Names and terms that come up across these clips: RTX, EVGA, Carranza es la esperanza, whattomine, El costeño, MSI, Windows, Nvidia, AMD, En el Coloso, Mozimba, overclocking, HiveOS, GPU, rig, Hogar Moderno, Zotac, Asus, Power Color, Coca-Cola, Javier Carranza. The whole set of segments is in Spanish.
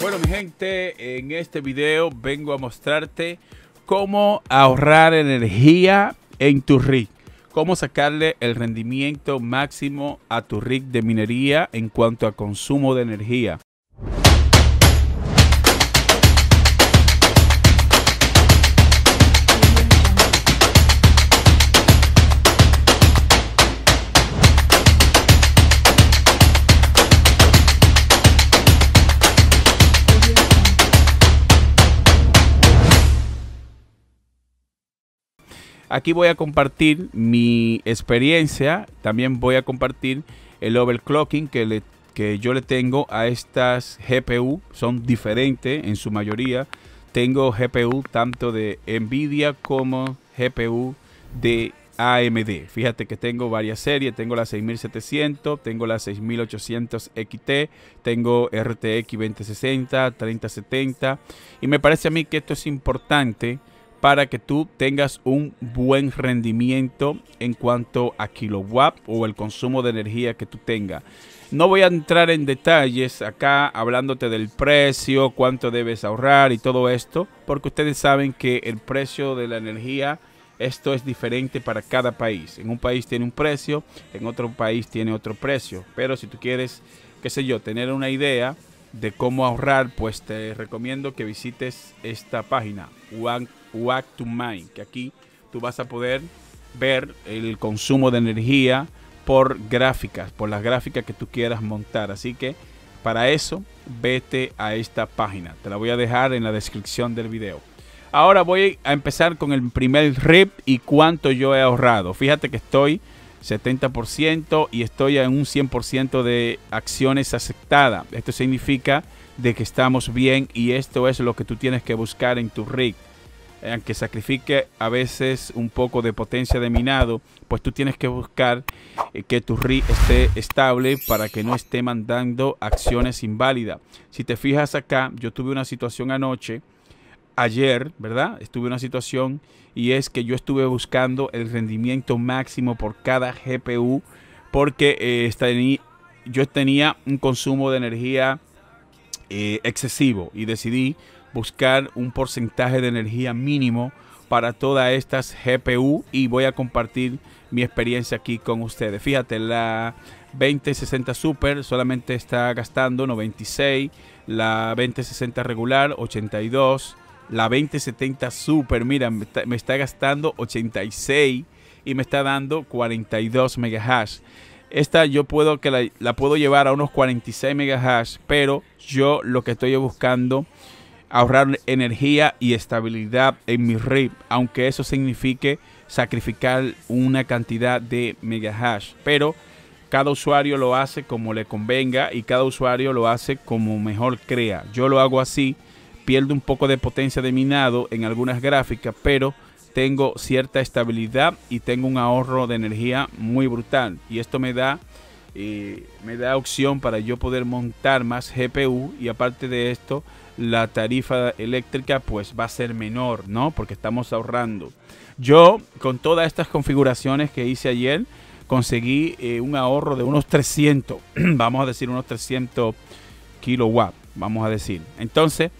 Bueno, mi gente, en este video vengo a mostrarte cómo ahorrar energía en tu rig, cómo sacarle el rendimiento máximo a tu rig de minería en cuanto a consumo de energía. Aquí voy a compartir mi experiencia, también voy a compartir el overclocking que yo le tengo a estas GPU, son diferentes en su mayoría. Tengo GPU tanto de Nvidia como GPU de AMD. Fíjate que tengo varias series, tengo la 6700, tengo la 6800 XT, tengo RTX 2060, 3070 y me parece a mí que esto es importante para que tú tengas un buen rendimiento en cuanto a kilowatt o el consumo de energía que tú tengas. No voy a entrar en detalles acá hablándote del precio, cuánto debes ahorrar y todo esto, porque ustedes saben que el precio de la energía, esto es diferente para cada país. En un país tiene un precio, en otro país tiene otro precio. Pero si tú quieres, qué sé yo, tener una idea de cómo ahorrar, pues te recomiendo que visites esta página, WhatToMine, que aquí tú vas a poder ver el consumo de energía por gráficas, por las gráficas que tú quieras montar. Así que para eso vete a esta página, te la voy a dejar en la descripción del video. Ahora voy a empezar con el primer rip y cuánto yo he ahorrado. Fíjate que estoy 70% y estoy en un 100% de acciones aceptadas. Esto significa de que estamos bien y esto es lo que tú tienes que buscar en tu rig. Aunque sacrifique a veces un poco de potencia de minado, pues tú tienes que buscar que tu rig esté estable para que no esté mandando acciones inválidas. Si te fijas acá, yo tuve una situación ayer, ¿verdad? Estuve en una situación y es que yo estuve buscando el rendimiento máximo por cada GPU porque yo tenía un consumo de energía excesivo y decidí buscar un porcentaje de energía mínimo para todas estas GPU y voy a compartir mi experiencia aquí con ustedes. Fíjate, la 2060 Super solamente está gastando 96, la 2060 regular 82. La 2070 Super, mira, me está gastando 86 y me está dando 42 megahash. Esta yo puedo que la puedo llevar a unos 46 megahash, pero yo lo que estoy buscando ahorrar energía y estabilidad en mi rig, aunque eso signifique sacrificar una cantidad de megahash, pero cada usuario lo hace como le convenga y cada usuario lo hace como mejor crea. Yo lo hago así. Pierdo un poco de potencia de minado en algunas gráficas, pero tengo cierta estabilidad y tengo un ahorro de energía muy brutal. Y esto me da opción para yo poder montar más GPU y aparte de esto, la tarifa eléctrica pues va a ser menor, ¿no? Porque estamos ahorrando. Yo con todas estas configuraciones que hice ayer, conseguí un ahorro de unos 300, vamos a decir unos 300 kilowatts, vamos a decir. Entonces,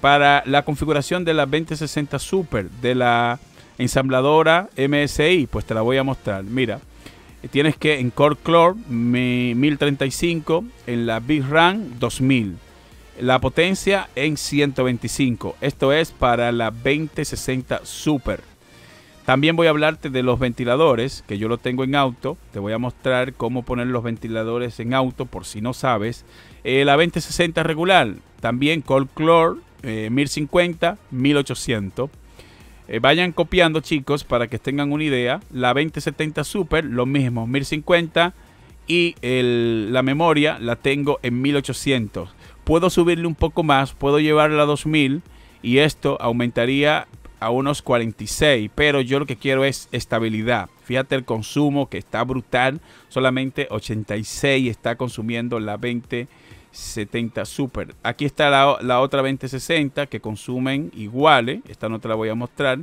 para la configuración de la 2060 Super de la ensambladora MSI, pues te la voy a mostrar. Mira, tienes que en Core Core 1035, en la Big RAM 2000, la potencia en 125. Esto es para la 2060 Super. También voy a hablarte de los ventiladores, que yo lo tengo en auto. Te voy a mostrar cómo poner los ventiladores en auto, por si no sabes. La 2060 regular, también Core Core 1050, 1800. Vayan copiando, chicos, para que tengan una idea. La 2070 Super, lo mismo, 1050. Y la memoria la tengo en 1800. Puedo subirle un poco más, puedo llevarla a 2000. Y esto aumentaría a unos 46. Pero yo lo que quiero es estabilidad. Fíjate el consumo que está brutal. Solamente 86 está consumiendo la 2070 Super. Aquí está la otra 2060 que consumen iguales. Esta no te la voy a mostrar.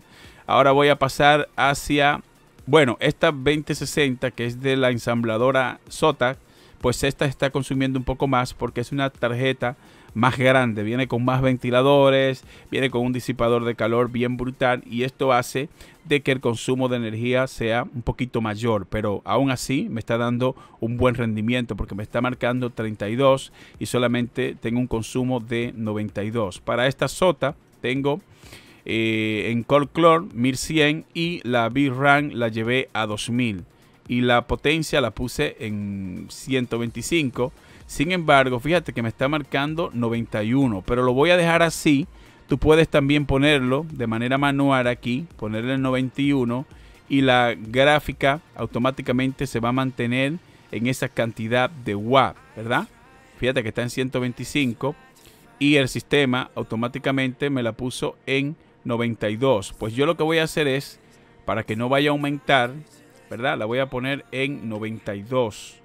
Ahora voy a pasar hacia, bueno, esta 2060 que es de la ensambladora Zotac, pues esta está consumiendo un poco más porque es una tarjeta más grande, viene con más ventiladores, viene con un disipador de calor bien brutal, y esto hace de que el consumo de energía sea un poquito mayor, pero aún así me está dando un buen rendimiento porque me está marcando 32 y solamente tengo un consumo de 92. Para esta Zotac tengo en Core Core 1100 y la VRAM la llevé a 2000 y la potencia la puse en 125. Sin embargo, fíjate que me está marcando 91, pero lo voy a dejar así. Tú puedes también ponerlo de manera manual aquí, ponerle el 91 y la gráfica automáticamente se va a mantener en esa cantidad de watts, ¿verdad? Fíjate que está en 125 y el sistema automáticamente me la puso en 92. Pues yo lo que voy a hacer es, para que no vaya a aumentar, ¿verdad? La voy a poner en 92.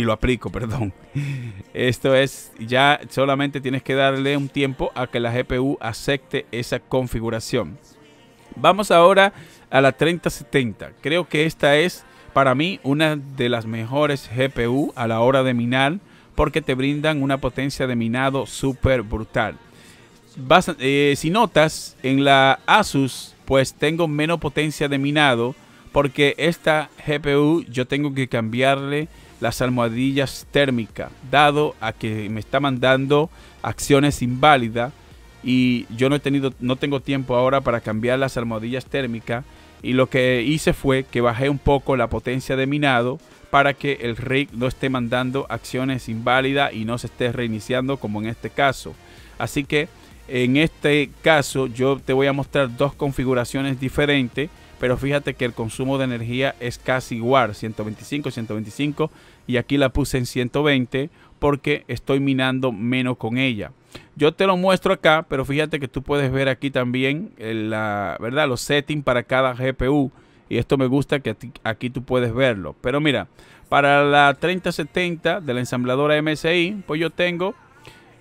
Lo aplico, perdón. Esto es, ya solamente tienes que darle un tiempo a que la GPU acepte esa configuración. Vamos ahora a la 3070. Creo que esta es, para mí, una de las mejores GPU a la hora de minar, porque te brindan una potencia de minado súper brutal. Si notas, en la Asus, pues tengo menos potencia de minado, porque esta GPU yo tengo que cambiarle las almohadillas térmicas, dado a que me está mandando acciones inválidas y yo no tengo tiempo ahora para cambiar las almohadillas térmicas, y lo que hice fue que bajé un poco la potencia de minado para que el rig no esté mandando acciones inválidas y no se esté reiniciando como en este caso. Así que en este caso yo te voy a mostrar dos configuraciones diferentes, pero fíjate que el consumo de energía es casi igual, 125, 125, y aquí la puse en 120 porque estoy minando menos con ella. Yo te lo muestro acá, pero fíjate que tú puedes ver aquí también ¿verdad? Los settings para cada GPU, y esto me gusta que aquí tú puedes verlo. Pero mira, para la 3070 de la ensambladora MSI, pues yo tengo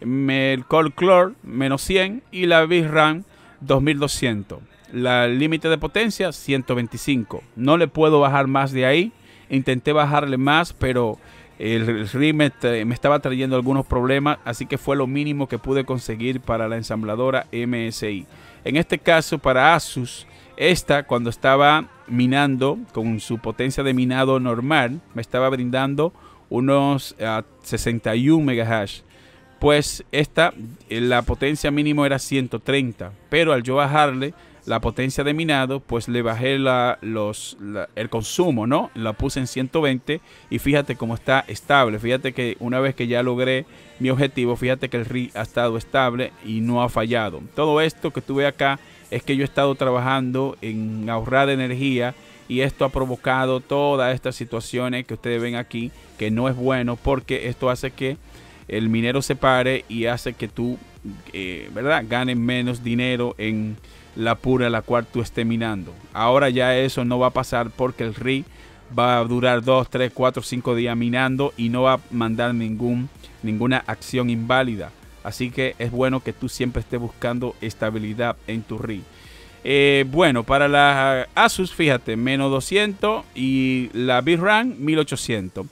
el Core Core -100 y la VRAM 2200. El límite de potencia 125, no le puedo bajar más de ahí. Intenté bajarle más, pero el RIM me estaba trayendo algunos problemas, así que fue lo mínimo que pude conseguir para la ensambladora MSI. En este caso, para Asus, esta, cuando estaba minando con su potencia de minado normal, me estaba brindando unos 61 MHz. Pues esta, la potencia mínimo era 130, pero al yo bajarle la potencia de minado, pues le bajé el consumo, ¿no? La puse en 120 y fíjate cómo está estable. Fíjate que una vez que ya logré mi objetivo, fíjate que el RIG ha estado estable y no ha fallado. Todo esto que tuve acá es que yo he estado trabajando en ahorrar energía, y esto ha provocado todas estas situaciones que ustedes ven aquí, que no es bueno, porque esto hace que el minero se pare y hace que tú, ¿verdad?, ganes menos dinero en la pura la cual tú estés minando. Ahora ya eso no va a pasar porque el RIG va a durar 2, 3, 4, 5 días minando y no va a mandar ninguna acción inválida. Así que es bueno que tú siempre estés buscando estabilidad en tu RIG. Bueno, para la Asus, fíjate, menos 200 y la VRAM 1800.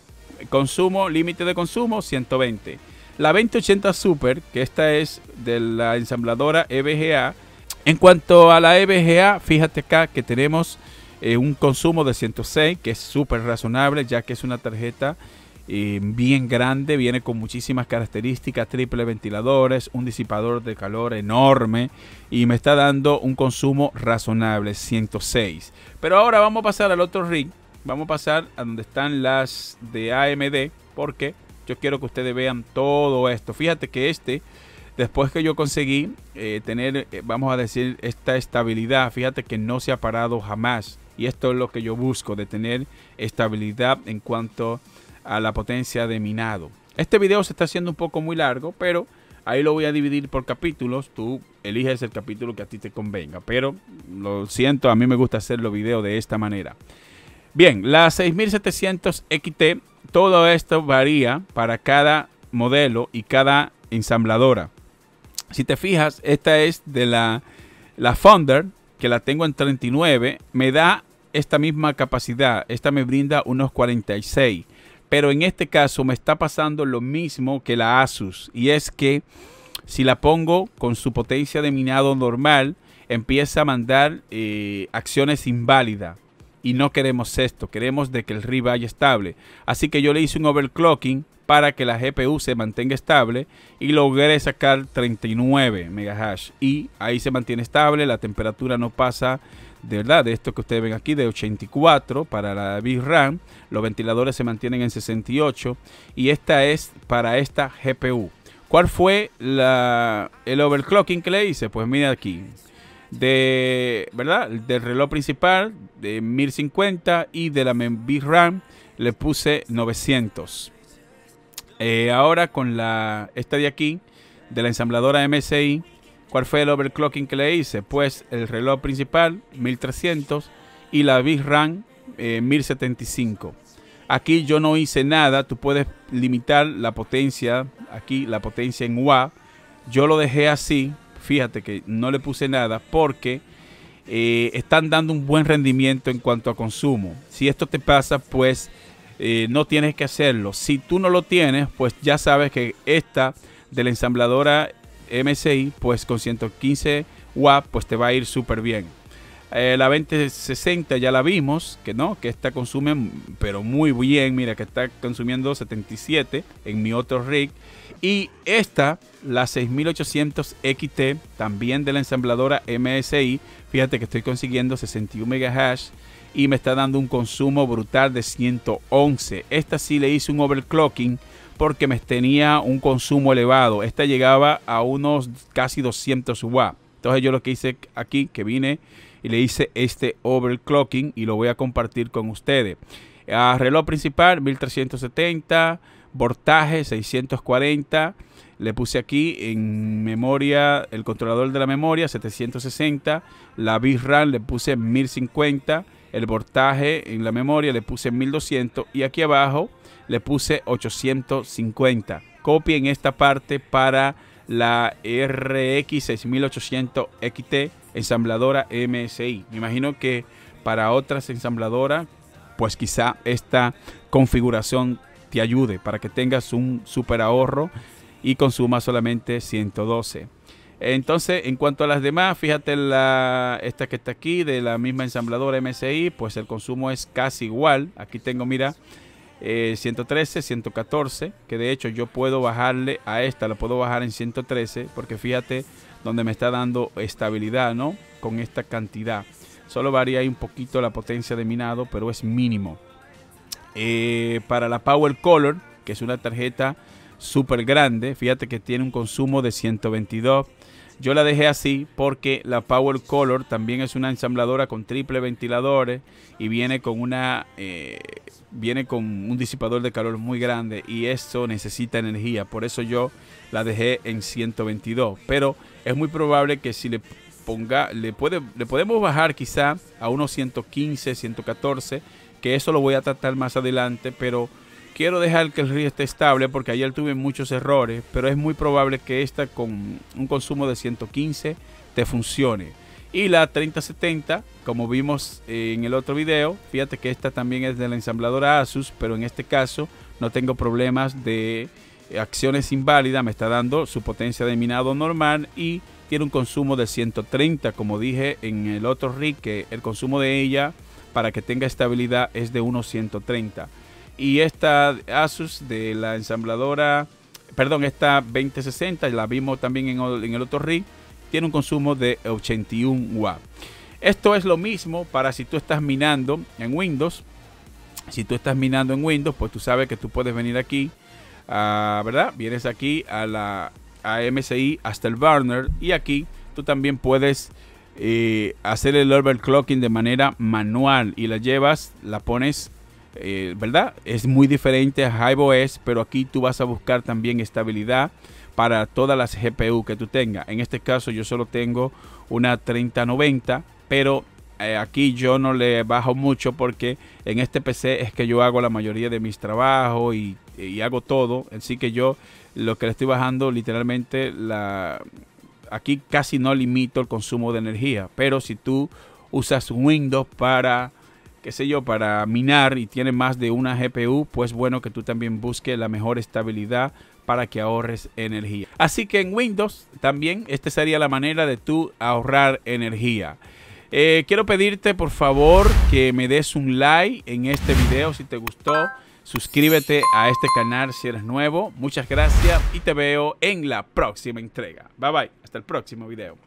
Consumo, límite de consumo 120. La 2080 Super, que esta es de la ensambladora EVGA. En cuanto a la EVGA, fíjate acá que tenemos un consumo de 106, que es súper razonable, ya que es una tarjeta bien grande, viene con muchísimas características, triple ventiladores, un disipador de calor enorme, y me está dando un consumo razonable, 106. Pero ahora vamos a pasar al otro rig, vamos a pasar a donde están las de AMD, porque yo quiero que ustedes vean todo esto. Fíjate que después que yo conseguí tener, vamos a decir, esta estabilidad, fíjate que no se ha parado jamás. Y esto es lo que yo busco, de tener estabilidad en cuanto a la potencia de minado. Este video se está haciendo un poco muy largo, pero ahí lo voy a dividir por capítulos. Tú eliges el capítulo que a ti te convenga, pero lo siento, a mí me gusta hacer los videos de esta manera. Bien, la 6700 XT, todo esto varía para cada modelo y cada ensambladora. Si te fijas, esta es de la Thunder, que la tengo en 39, me da esta misma capacidad, esta me brinda unos 46. Pero en este caso me está pasando lo mismo que la Asus, y es que si la pongo con su potencia de minado normal, empieza a mandar acciones inválidas. Y no queremos esto, queremos de que el RIB vaya estable. Así que yo le hice un overclocking para que la GPU se mantenga estable y logré sacar 39 megahash. Y ahí se mantiene estable, la temperatura no pasa de verdad de esto que ustedes ven aquí, de 84 para la VRAM. Los ventiladores se mantienen en 68 y esta es para esta GPU. ¿Cuál fue el overclocking que le hice? Pues mira aquí. Del reloj principal de 1050 y de la VRAM le puse 900. Ahora con esta de aquí, de la ensambladora MSI, ¿cuál fue el overclocking que le hice? Pues el reloj principal 1300 y la VRAM 1075. Aquí yo no hice nada, tú puedes limitar la potencia, aquí la potencia en watt. Yo lo dejé así. Fíjate que no le puse nada porque están dando un buen rendimiento en cuanto a consumo. Si esto te pasa, pues no tienes que hacerlo. Si tú no lo tienes, pues ya sabes que esta de la ensambladora MSI, pues con 115 watts, pues te va a ir súper bien. La 2060 ya la vimos, que no, que esta consume, pero muy bien. Mira que está consumiendo 77 en mi otro rig. Y esta, la 6800 XT, también de la ensambladora MSI. Fíjate que estoy consiguiendo 61 megahash y me está dando un consumo brutal de 111. Esta sí le hice un overclocking porque me tenía un consumo elevado. Esta llegaba a unos casi 200 watts. Entonces yo lo que hice aquí, que vine y le hice este overclocking y lo voy a compartir con ustedes. A reloj principal 1370, voltaje 640, le puse aquí en memoria, el controlador de la memoria 760, la VRAM le puse 1050, el voltaje en la memoria le puse 1200 y aquí abajo le puse 850. Copien esta parte para la RX 6800 XT ensambladora MSI. Me imagino que para otras ensambladoras, pues quizá esta configuración te ayude para que tengas un super ahorro y consuma solamente 112. Entonces, en cuanto a las demás, fíjate esta que está aquí de la misma ensambladora MSI, pues el consumo es casi igual. Aquí tengo, mira, 113, 114, que de hecho yo puedo bajarle a esta, la puedo bajar en 113, porque fíjate donde me está dando estabilidad, ¿no? Con esta cantidad. Solo varía ahí un poquito la potencia de minado, pero es mínimo. Para la Power Color, que es una tarjeta súper grande, fíjate que tiene un consumo de 122. Yo la dejé así porque la Power Color también es una ensambladora con triple ventiladores y viene con un disipador de calor muy grande y esto necesita energía. Por eso yo la dejé en 122. Pero es muy probable que si le podemos bajar quizá a unos 115, 114, que eso lo voy a tratar más adelante, pero quiero dejar que el RIG esté estable porque ayer tuve muchos errores, pero es muy probable que esta con un consumo de 115 te funcione. Y la 3070, como vimos en el otro video, fíjate que esta también es de la ensambladora Asus, pero en este caso no tengo problemas de acciones inválidas, me está dando su potencia de minado normal y tiene un consumo de 130, como dije en el otro RIG, que el consumo de ella para que tenga estabilidad es de unos 130. Y esta Asus de la ensambladora, perdón, esta 2060, la vimos también en el otro rig, tiene un consumo de 81 watts. Esto es lo mismo para si tú estás minando en Windows. Si tú estás minando en Windows, pues tú sabes que tú puedes venir aquí, ¿verdad? Vienes aquí a la MSI hasta el burner y aquí tú también puedes hacer el overclocking de manera manual y la llevas, la pones. ¿Verdad? Es muy diferente a HiveOS, pero aquí tú vas a buscar también estabilidad para todas las GPU que tú tengas. En este caso yo solo tengo una 3090, pero aquí yo no le bajo mucho porque en este PC es que yo hago la mayoría de mis trabajos y hago todo. Así que yo lo que le estoy bajando literalmente, aquí casi no limito el consumo de energía, pero si tú usas Windows para qué sé yo, para minar y tiene más de una GPU, pues bueno que tú también busques la mejor estabilidad para que ahorres energía. Así que en Windows también esta sería la manera de tú ahorrar energía. Quiero pedirte por favor que me des un like en este video si te gustó. Suscríbete a este canal si eres nuevo. Muchas gracias y te veo en la próxima entrega. Bye bye. Hasta el próximo video.